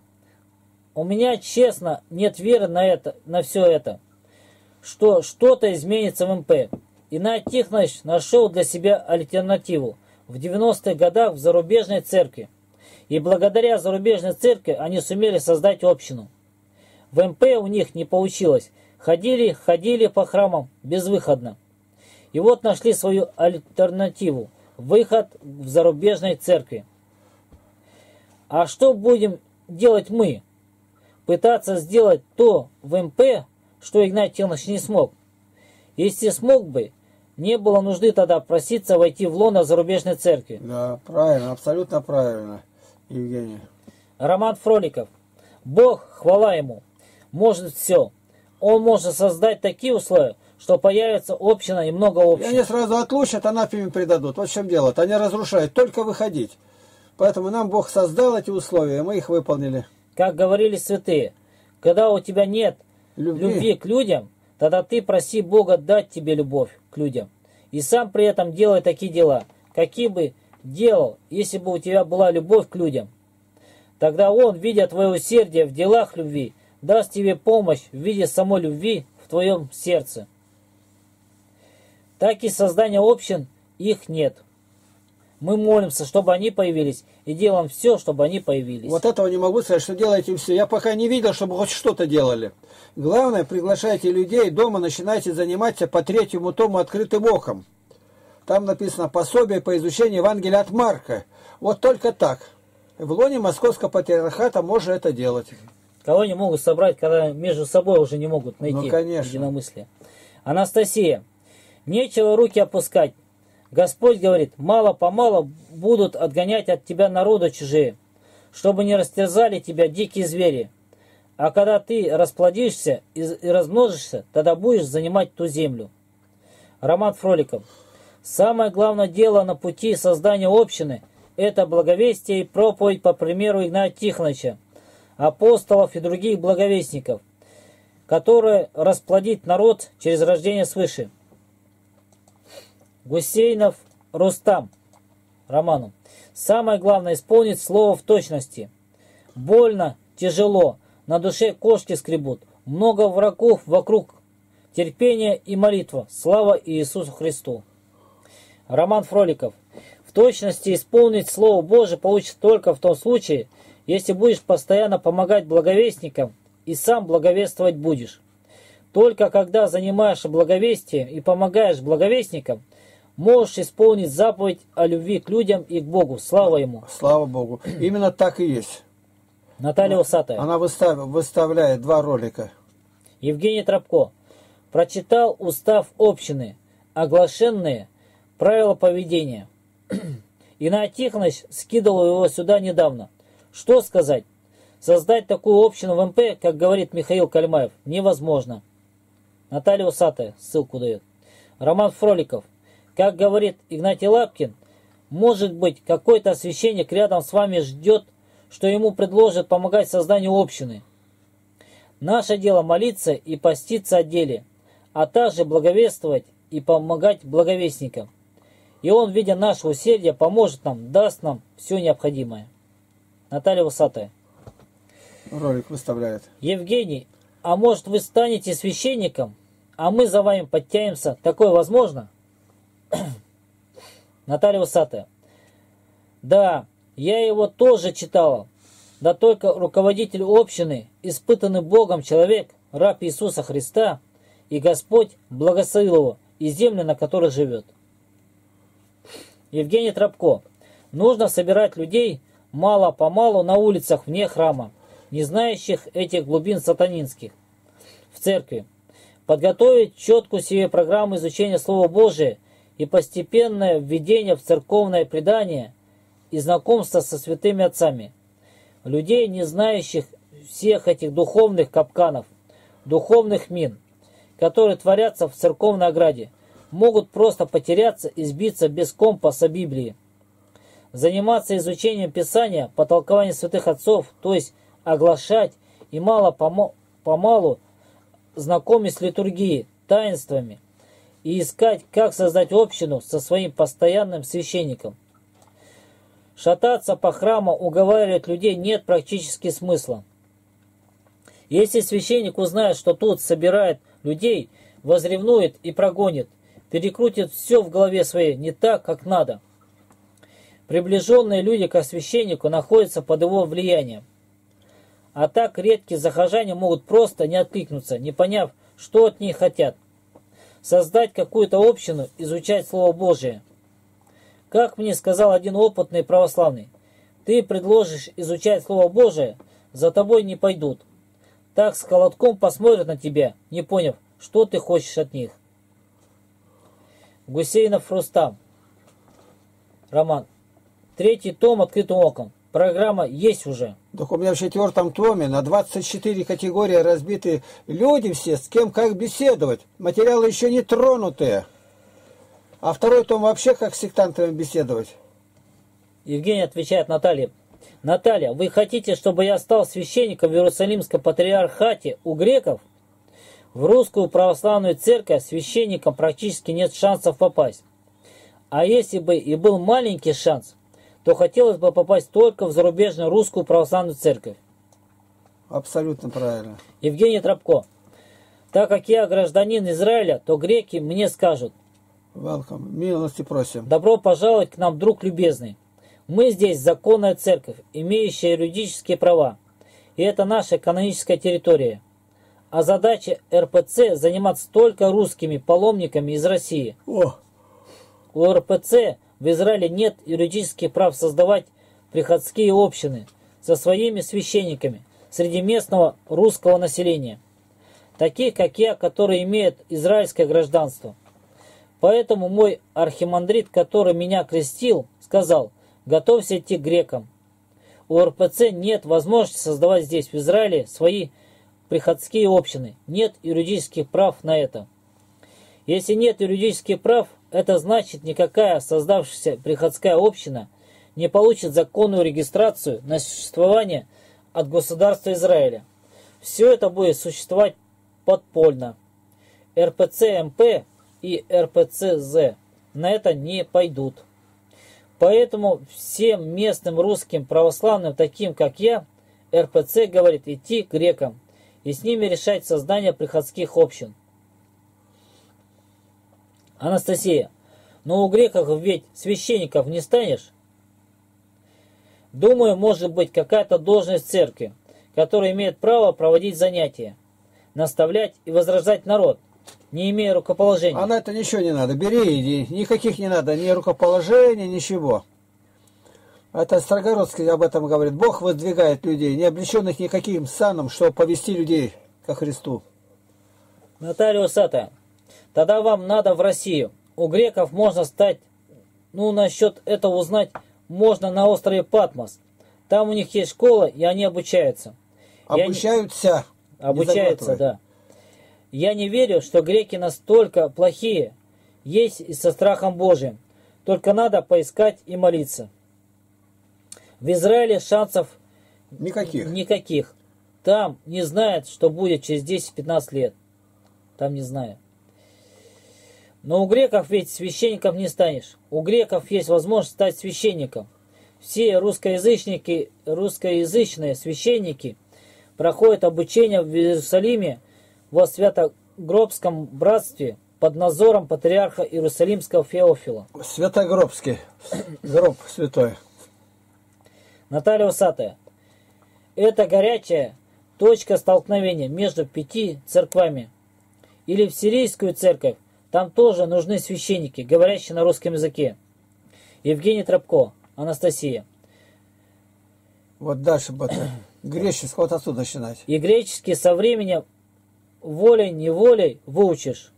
У меня, честно, нет веры на это, на все это, что что-то изменится в эм пэ. Игнатий Тихонович нашел для себя альтернативу в девяностых годах в зарубежной церкви. И благодаря зарубежной церкви они сумели создать общину. В эм пэ у них не получилось. Ходили, ходили по храмам безвыходно. И вот нашли свою альтернативу. Выход в зарубежной церкви. А что будем делать мы? Пытаться сделать то в эм пэ, что Игнатий Тихонович не смог. Если смог бы, не было нужды тогда проситься войти в лоно зарубежной церкви. Да, правильно, абсолютно правильно, Евгений. Роман Фроликов. Бог, хвала ему, может все. Он может создать такие условия, что появится община и много общин. Они сразу отлучат, анафеме предадут. Вот в чем дело-то. Они разрушают, только выходить. Поэтому нам Бог создал эти условия, мы их выполнили. Как говорили святые, когда у тебя нет любви, любви к людям, тогда ты проси Бога дать тебе любовь к людям. И сам при этом делай такие дела, какие бы делал, если бы у тебя была любовь к людям. Тогда Он, видя твое усердие в делах любви, даст тебе помощь в виде самой любви в твоем сердце. Так и создания общин их нет. Мы молимся, чтобы они появились, и делаем все, чтобы они появились. Вот этого не могу сказать, что делаете все. Я пока не видел, чтобы хоть что-то делали. Главное, приглашайте людей, дома начинайте заниматься по третьему тому открытым оком. Там написано «Пособие по изучению Евангелия от Марка». Вот только так. В лоне Московского Патриархата можно это делать. Кого не могут собрать, когда между собой уже не могут найти, ну, конечно, единомыслие. Анастасия. Нечего руки опускать. Господь говорит, мало-помалу будут отгонять от тебя народы чужие, чтобы не растерзали тебя дикие звери. А когда ты расплодишься и размножишься, тогда будешь занимать ту землю. Роман Фроликов. Самое главное дело на пути создания общины – это благовестие и проповедь по примеру Игнатия Тихоновича, апостолов и других благовестников, которые расплодит народ через рождение свыше. Гусейнов Рустам. Роману. Самое главное исполнить слово в точности. Больно, тяжело, на душе кошки скребут, много врагов вокруг. Терпение и молитва. Слава Иисусу Христу. Роман Фроликов. В точности исполнить Слово Божие получится только в том случае, если будешь постоянно помогать благовестникам и сам благовествовать будешь. Только когда занимаешь благовестие и помогаешь благовестникам, можешь исполнить заповедь о любви к людям и к Богу. Слава Ему. Слава Богу. Именно так и есть. Наталья Усатая. Она выстав... выставляет два ролика. Евгений Тропко. Прочитал устав общины, оглашенные правила поведения. Игнатий Тихонович скидывал его сюда недавно. Что сказать? Создать такую общину в эм пэ, как говорит Михаил Кальмаев, невозможно. Наталья Усатая ссылку дает. Роман Фроликов. Как говорит Игнатий Лапкин, может быть, какой-то священник рядом с вами ждет, что ему предложат помогать созданию общины. Наше дело молиться и поститься о деле, а также благовествовать и помогать благовестникам. И он, видя наше усердие, поможет нам, даст нам все необходимое. Наталья Усатая. Ролик выставляет. Евгений, а может вы станете священником, а мы за вами подтянемся? Такое возможно? Наталья Усатая. Да, я его тоже читала. Да только руководитель общины, испытанный Богом человек, раб Иисуса Христа, и Господь благословил его и землю, на которой живет. Евгений Тропко. Нужно собирать людей мало-помалу на улицах вне храма, не знающих этих глубин сатанинских, в церкви. Подготовить четкую себе программу изучения Слова Божия и постепенное введение в церковное предание и знакомство со святыми отцами. Людей, не знающих всех этих духовных капканов, духовных мин, которые творятся в церковной ограде, могут просто потеряться и сбиться без компаса Библии. Заниматься изучением Писания по толкованию святых отцов, то есть оглашать и мало-помалу знакомить с литургией, таинствами, и искать, как создать общину со своим постоянным священником. Шататься по храму, уговаривать людей нет практически смысла. Если священник узнает, что тут собирает людей, возревнует и прогонит, перекрутит все в голове своей не так, как надо. Приближенные люди к священнику находятся под его влиянием. А так редкие захожане могут просто не откликнуться, не поняв, что от них хотят. Создать какую-то общину, изучать Слово Божие. Как мне сказал один опытный православный, ты предложишь изучать Слово Божие, за тобой не пойдут. Так с холодком посмотрят на тебя, не поняв, что ты хочешь от них. Гусейнов Рустам. Роман. Третий том «Открытым оком». Программа есть уже. Так у меня в четвертом томе на двадцать четыре категории разбиты люди все, с кем как беседовать. Материалы еще не тронутые. А второй том вообще как с сектантами беседовать. Евгений отвечает Наталье. Наталья, вы хотите, чтобы я стал священником в Иерусалимском патриархате у греков? В русскую православную церковь священникам практически нет шансов попасть. А если бы и был маленький шанс, то хотелось бы попасть только в зарубежную русскую православную церковь. Абсолютно правильно. Евгений Тропко. Так как я гражданин Израиля, то греки мне скажут. Welcome. Милости просим. Добро пожаловать к нам, друг любезный. Мы здесь законная церковь, имеющая юридические права. И это наша каноническая территория. А задача РПЦ заниматься только русскими паломниками из России. О. У РПЦ в Израиле нет юридических прав создавать приходские общины со своими священниками среди местного русского населения, таких, как я, которые имеют израильское гражданство. Поэтому мой архимандрит, который меня крестил, сказал, готовься идти к грекам. У РПЦ нет возможности создавать здесь, в Израиле, свои приходские общины. Нет юридических прав на это. Если нет юридических прав, это значит, никакая создавшаяся приходская община не получит законную регистрацию на существование от государства Израиля. Все это будет существовать подпольно. РПЦ-МП и РПЦ-З на это не пойдут. Поэтому всем местным русским православным, таким как я, РПЦ говорит идти к грекам и с ними решать создание приходских общин. Анастасия, но у греков ведь священников не станешь? Думаю, может быть какая-то должность церкви, которая имеет право проводить занятия, наставлять и возражать народ, не имея рукоположения. А на это ничего не надо, бери иди, никаких не надо, ни рукоположения, ничего. Это Строгородский об этом говорит. Бог воздвигает людей, не облеченных никаким саном, чтобы повести людей ко Христу. Наталья Усатая. Тогда вам надо в Россию. У греков можно стать, ну, насчет этого узнать можно на острове Патмос. Там у них есть школа, и они обучаются. Обучаются. Они... Обучаются, да. Я не верю, что греки настолько плохие. Есть и со страхом Божиим. Только надо поискать и молиться. В Израиле шансов никаких. никаких. Там не знают, что будет через десять-пятнадцать лет. Там не знают. Но у греков ведь священником не станешь. У греков есть возможность стать священником. Все русскоязычники, русскоязычные священники проходят обучение в Иерусалиме во Святогробском братстве под надзором патриарха Иерусалимского Феофила. Святогробский. Гроб святой. Наталья Усатая. Это горячая точка столкновения между пяти церквами. Или в сирийскую церковь. Там тоже нужны священники, говорящие на русском языке. Евгений Тропко, Анастасия. Вот дальше бы греческого вот отсюда начинать. И греческий со временем волей-неволей выучишь.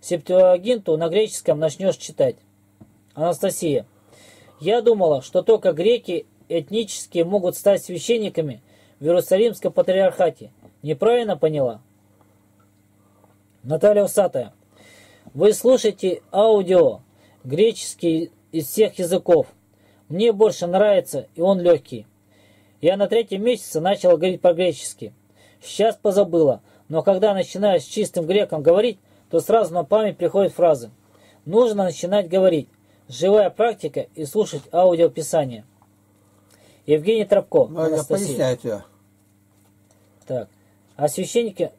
Септуагинту на греческом начнешь читать. Анастасия. Я думала, что только греки этнические могут стать священниками в Иерусалимском патриархате. Неправильно поняла? Наталья Усатая. Вы слушаете аудио, греческий из всех языков. Мне больше нравится, и он легкий. Я на третьем месяце начала говорить по-гречески. Сейчас позабыла, но когда начинаю с чистым греком говорить, то сразу на память приходят фразы. Нужно начинать говорить. Живая практика и слушать аудиописание. Евгений Тропко, ну, Анастасия. Я поясняю. Так. А священники...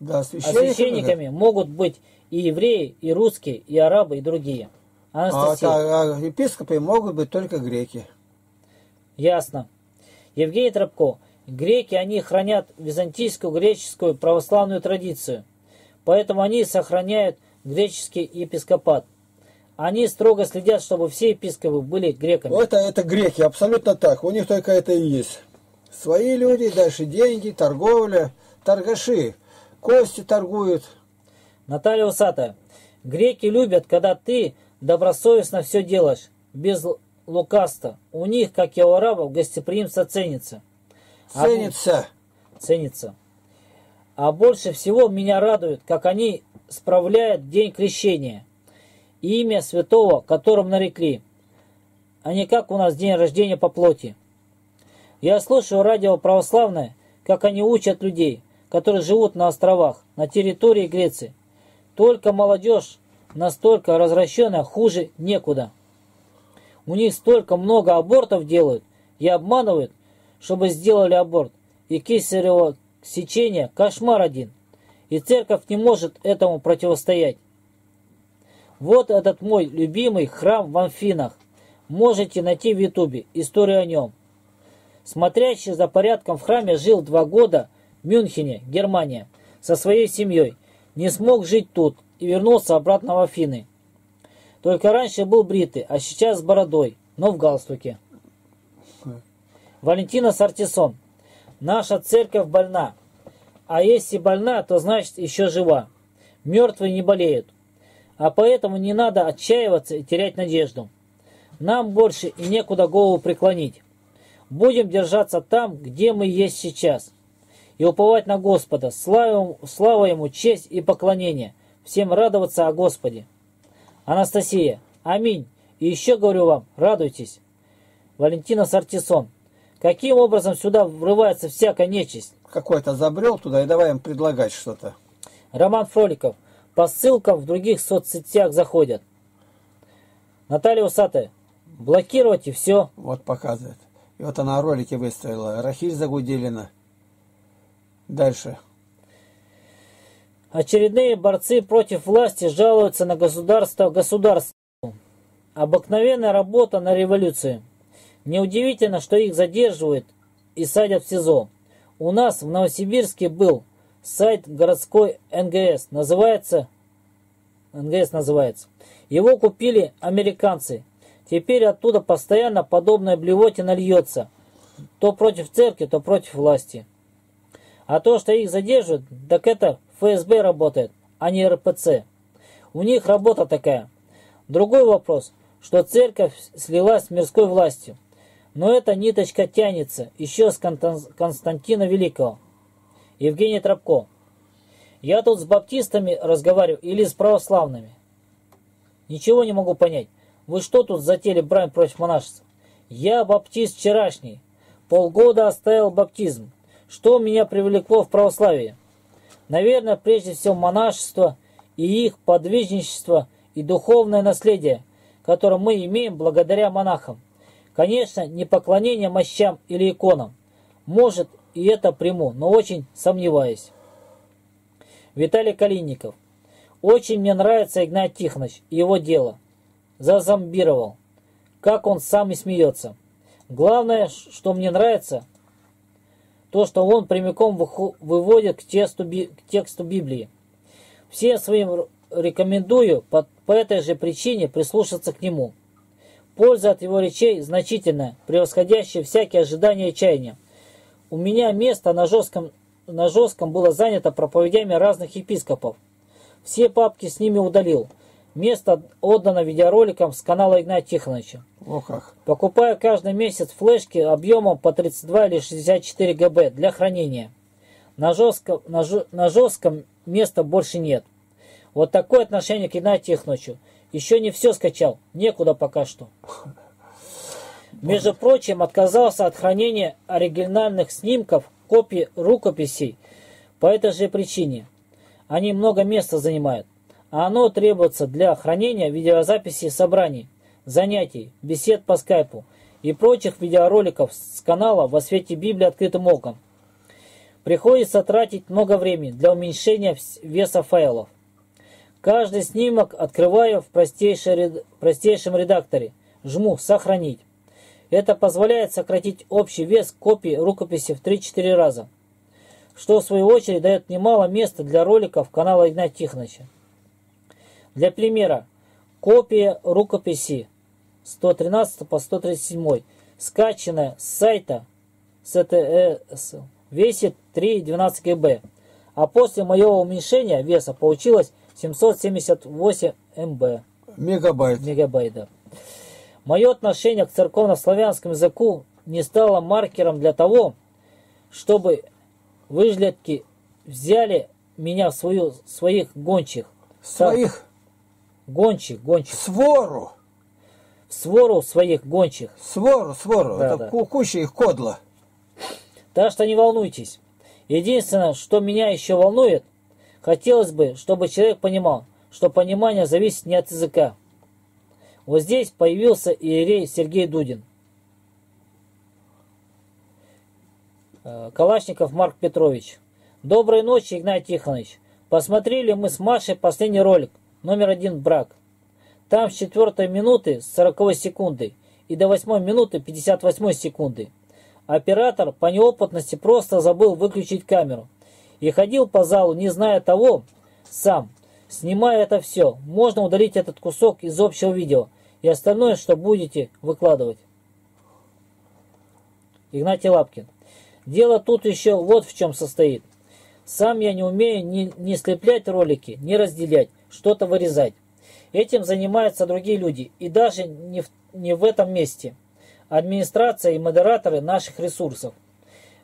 Да, священниками, а священниками да. могут быть и евреи, и русские, и арабы, и другие. Анастасия. А, а, а епископы могут быть только греки. Ясно. Евгений Тропко. Греки, они хранят византийскую греческую православную традицию. Поэтому они сохраняют греческий епископат. Они строго следят, чтобы все епископы были греками. Это, это греки, абсолютно так. У них только это и есть. Свои люди, дальше деньги, торговля, торгаши. Кости торгуют. Наталья Усатая. Греки любят, когда ты добросовестно все делаешь, без лукавства. У них, как и у арабов, гостеприимство ценится. Ценится. А, ценится. А больше всего меня радует, как они справляют день крещения и имя святого, которым нарекли, а не как у нас день рождения по плоти. Я слушаю радио православное, как они учат людей, которые живут на островах, на территории Греции. Только молодежь настолько развращенная, хуже некуда. У них столько много абортов делают и обманывают, чтобы сделали аборт. И кесарево сечение кошмар один. И церковь не может этому противостоять. Вот этот мой любимый храм в Амфинах. Можете найти в Ютубе. Историю о нем. Смотрящий за порядком в храме жил два года в Мюнхене, Германия, со своей семьей. Не смог жить тут и вернулся обратно в Афины. Только раньше был бритый, а сейчас с бородой, но в галстуке. Валентина Сартисон. Наша церковь больна. А если больна, то значит еще жива. Мертвые не болеют. А поэтому не надо отчаиваться и терять надежду. Нам больше и некуда голову преклонить. Будем держаться там, где мы есть сейчас. И уповать на Господа. Слава, слава Ему, честь и поклонение. Всем радоваться о Господе. Анастасия. Аминь. И еще говорю вам, радуйтесь. Валентина Сартисон. Каким образом сюда врывается всякая нечисть? Какой-то забрел туда и давай им предлагать что-то. Роман Фроликов. По ссылкам в других соцсетях заходят. Наталья Усатая. Блокировать и все. Вот показывает. И вот она ролики выставила. Рахиль Загуделина. Дальше. Очередные борцы против власти жалуются на государство государству. Обыкновенная работа на революции. Неудивительно, что их задерживают и садят в СИЗО. У нас в Новосибирске был сайт городской эн гэ эс. Называется... эн гэ эс называется. Его купили американцы. Теперь оттуда постоянно подобная блевотина льется. То против церкви, то против власти. А то, что их задерживают, так это эф эс бэ работает, а не эр пэ цэ. У них работа такая. Другой вопрос, что церковь слилась с мирской властью. Но эта ниточка тянется еще с Константина Великого. Евгений Тропко. Я тут с баптистами разговариваю или с православными? Ничего не могу понять. Вы что тут затеяли брань против монашества? Я баптист вчерашний. Полгода оставил баптизм. Что меня привлекло в православие? Наверное, прежде всего монашество и их подвижничество и духовное наследие, которое мы имеем благодаря монахам. Конечно, не поклонение мощам или иконам. Может, и это приму, но очень сомневаюсь. Виталий Калинников. Очень мне нравится Игнатий Тихонович и его дело. Зазомбировал. Как он сам и смеется. Главное, что мне нравится, то, что он прямиком выводит к тексту, к тексту Библии. Всем своим рекомендую по, по этой же причине прислушаться к нему. Польза от его речей значительная, превосходящая всякие ожидания и чаяния. У меня место на жестком, на жестком было занято проповедями разных епископов. Все папки с ними удалил. Место отдано видеороликам с канала Игнатия Тихоновича. О как. Покупаю каждый месяц флешки объемом по тридцать два или шестьдесят четыре гигабайта для хранения. На жестком, на, ж, на жестком места больше нет. Вот такое отношение к Игнатию Тихоновичу. Еще не все скачал. Некуда пока что. Между прочим, отказался от хранения оригинальных снимков, копий рукописей. По этой же причине. Они много места занимают. А оно требуется для хранения видеозаписи собраний, занятий, бесед по скайпу и прочих видеороликов с канала «Во свете Библии открытым оком». Приходится тратить много времени для уменьшения веса файлов. Каждый снимок открываю в простейшем редакторе. Жму «Сохранить». Это позволяет сократить общий вес копии рукописи в три-четыре раза, что в свою очередь дает немало места для роликов канала Игнатия Тихоновича. Для примера, копия рукописи сто тринадцать по сто тридцать семь, скачанная с сайта СТС, весит три и двенадцать килограмм, а после моего уменьшения веса получилось семьсот семьдесят восемь мегабайт. Мегабайт. Мегабайт, да. Мое отношение к церковно-славянскому языку не стало маркером для того, чтобы выжлятки взяли меня в свою, своих гончих. Своих? Сар... Гончих, гончих. Свору. Свору своих гончих. Свору, свору. Да, это да. Куча их кодла. Так что не волнуйтесь. Единственное, что меня еще волнует, хотелось бы, чтобы человек понимал, что понимание зависит не от языка. Вот здесь появился иерей Сергей Дудин. Калашников Марк Петрович. Доброй ночи, Игнатий Тихонович. Посмотрели мы с Машей последний ролик, номер один брак. Там с четвертой минуты с сороковой секунды и до восьмой минуты пятьдесят восьмой секунды. Оператор по неопытности просто забыл выключить камеру. И ходил по залу, не зная того, сам. Снимая это все, можно удалить этот кусок из общего видео. И остальное, что будете выкладывать. Игнатий Лапкин. Дело тут еще вот в чем состоит. Сам я не умею ни, ни слеплять ролики, ни разделять, что-то вырезать. Этим занимаются другие люди. И даже не в, не в этом месте. Администрация и модераторы наших ресурсов.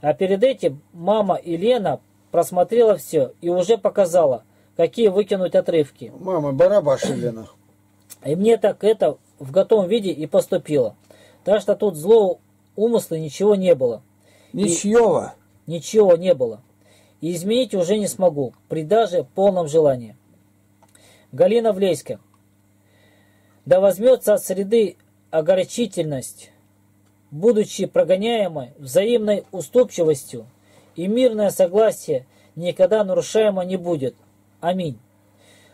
А перед этим мама и Лена просмотрела все и уже показала, какие выкинуть отрывки. Мама барабаши Лена. И мне так это в готовом виде и поступило. Так что тут злого умысла ничего не было. Ничьего. И... Ничего не было. И изменить уже не смогу, при даже полном желании. Галина Влеська. Да возьмется от среды огорчительность, будучи прогоняемой взаимной уступчивостью, и мирное согласие никогда нарушаемо не будет. Аминь.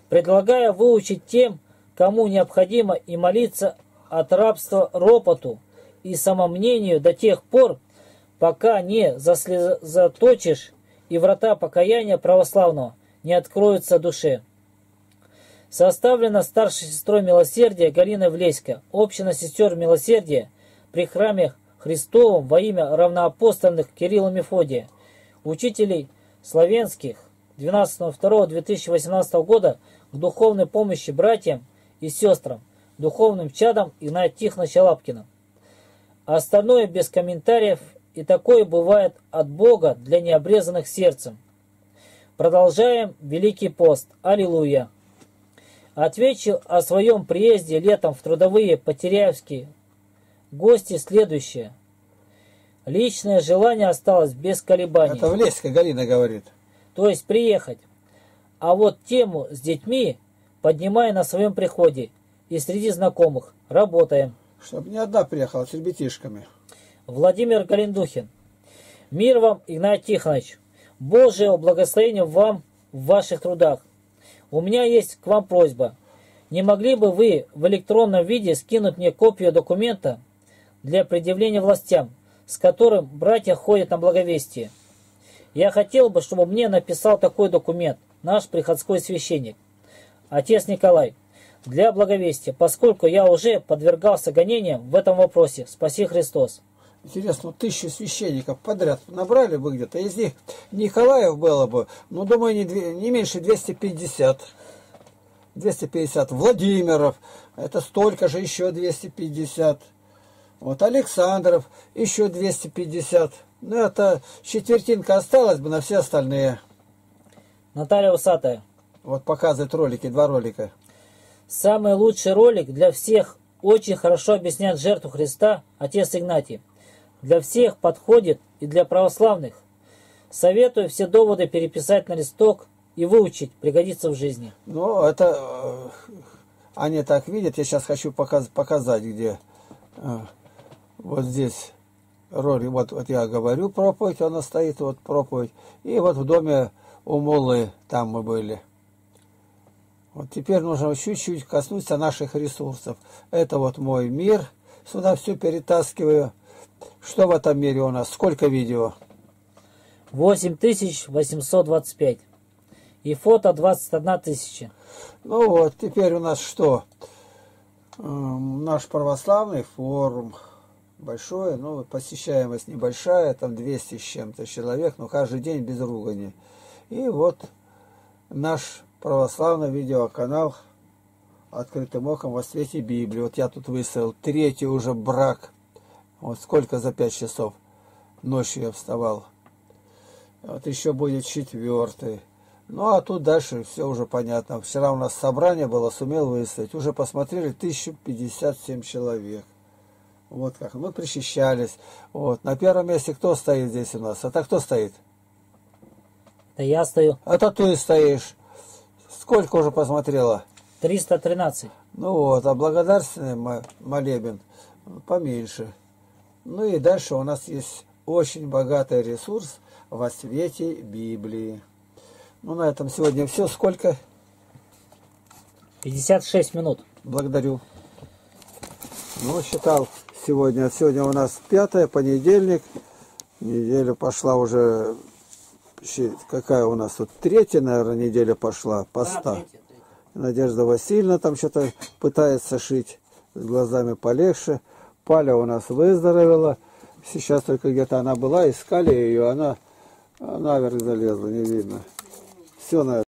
Предлагаю выучить тем, кому необходимо и молиться от рабства ропоту и самомнению до тех пор, пока не заслезоточишь и врата покаяния православного не откроются душе. Составлена старшей сестрой милосердия Галина Влеська, община сестер милосердия при храме Христовом во имя равноапостольных Кирилла и Мефодия, учителей славянских двенадцатого февраля две тысячи восемнадцатого года к духовной помощи братьям и сестрам, духовным чадам Игнатия Тихоновича Лапкина. Остальное без комментариев. И такое бывает от Бога для необрезанных сердцем. Продолжаем Великий пост. Аллилуйя. Отвечу о своем приезде летом в трудовые Потеряевские гости следующее. Личное желание осталось без колебаний. Это Влеська Галина говорит. То есть приехать. А вот тему с детьми поднимаю на своем приходе. И среди знакомых. Работаем. Чтобы не одна приехала с ребятишками. Владимир Календухин. Мир вам, Игнатий Тихонович. Божьего благословения вам в ваших трудах. У меня есть к вам просьба. Не могли бы вы в электронном виде скинуть мне копию документа для предъявления властям, с которым братья ходят на благовестие? Я хотел бы, чтобы мне написал такой документ наш приходской священник, отец Николай, для благовестия, поскольку я уже подвергался гонениям в этом вопросе. Спаси Христос. Интересно, вот тысячи священников подряд набрали бы где-то, из них Николаев было бы, ну, думаю, не, не меньше двухсот пятидесяти. двести пятьдесят Владимиров, это столько же, еще двести пятьдесят. Вот Александров, еще двести пятьдесят. Ну, это четвертинка осталась бы на все остальные. Наталья Усатая. Вот показывает ролики, два ролика. Самый лучший ролик для всех очень хорошо объясняет жертву Христа отец Игнатий. Для всех подходит и для православных. Советую все доводы переписать на листок и выучить, пригодится в жизни. Ну, это... Они так видят, я сейчас хочу показ, показать, где... вот здесь роль, вот, вот я говорю проповедь, она стоит, вот проповедь, и вот в доме у Муллы там мы были. Вот теперь нужно чуть-чуть коснуться наших ресурсов. Это вот мой мир, сюда все перетаскиваю. Что в этом мире у нас? Сколько видео? восемь тысяч восемьсот двадцать пять. И фото двадцать одна тысяча. Ну вот, теперь у нас что? Эм, наш православный форум большой, ну, посещаемость небольшая, там двести с чем-то человек, но каждый день без ругани. И вот наш православный видеоканал «Открытым оком во свете Библии». Вот я тут выставил третий уже брак. Вот сколько за пять часов ночью я вставал. Вот еще будет четвертый. Ну, а тут дальше все уже понятно. Вчера у нас собрание было, сумел выставить. Уже посмотрели тысяча пятьдесят семь человек. Вот как. Мы причащались. Вот. На первом месте кто стоит здесь у нас? А так кто стоит? Да я стою. А то ты стоишь. Сколько уже посмотрела? триста тринадцать. Ну вот, а благодарственный молебен поменьше. Ну и дальше у нас есть очень богатый ресурс во свете Библии. Ну, на этом сегодня все. Сколько? пятьдесят шесть минут. Благодарю. Ну, считал сегодня. Сегодня у нас пятое, понедельник. Неделя пошла уже... Какая у нас тут? Третья, наверное, неделя пошла. Поста. Да, третья, третья. Надежда Васильевна там что-то пытается шить. С глазами полегче. Паля у нас выздоровела. Сейчас только где-то она была. Искали ее. Она наверх залезла. Не видно. Все, наверное.